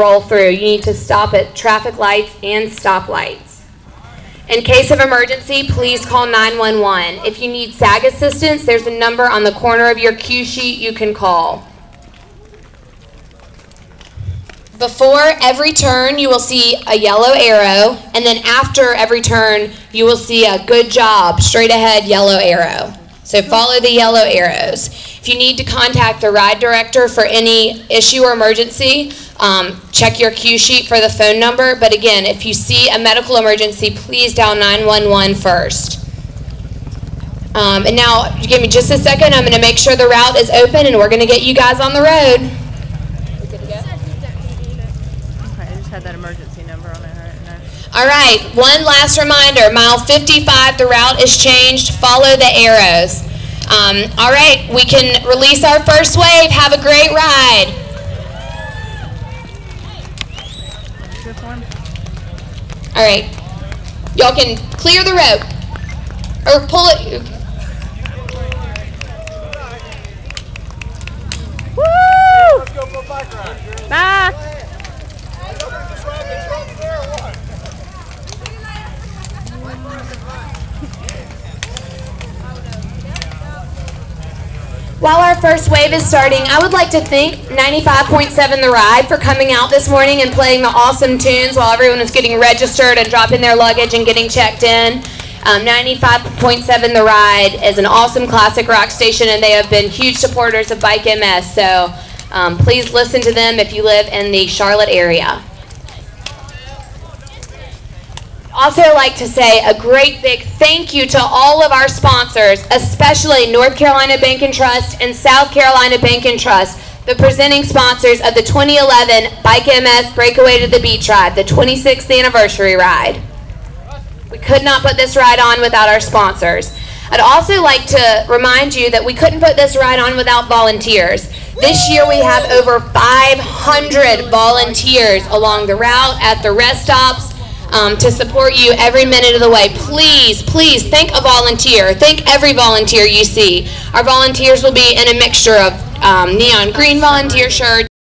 roll through, you need to stop at traffic lights and stoplights. In case of emergency, please call 911. If you need SAG assistance, there's a number on the corner of your cue sheet you can call. Before every turn, you will see a yellow arrow, and then after every turn, you will see a good job, straight ahead yellow arrow. So follow the yellow arrows. If you need to contact the ride director for any issue or emergency, check your cue sheet for the phone number. But again, if you see a medical emergency, please dial 911 first. And now, give me just a second. I'm going to make sure the route is open, and we're going to get you guys on the road. Had that emergency number on it right now. All right, one last reminder, mile 55, the route is changed. Follow the arrows. All right, we can release our first wave. Have a great ride. Fifth one. All right, y'all can clear the rope or pull it. Woo! Let's go for a bike ride. Bye. While our first wave is starting, I would like to thank 95.7 The Ride for coming out this morning and playing the awesome tunes while everyone was getting registered and dropping their luggage and getting checked in. 95.7 The Ride is an awesome classic rock station, and they have been huge supporters of Bike MS, so please listen to them if you live in the Charlotte area. Also like to say a great big thank you to all of our sponsors, especially North Carolina Bank and Trust and South Carolina Bank and Trust, the presenting sponsors of the 2011 Bike MS Breakaway to the Beach Ride, the 26th anniversary ride. We could not put this ride on without our sponsors. I'd also like to remind you that we couldn't put this ride on without volunteers. This year we have over 500 volunteers along the route, at the rest stops, to support you every minute of the way. Please, please thank a volunteer. Thank every volunteer you see. Our volunteers will be in a mixture of neon green volunteer shirts,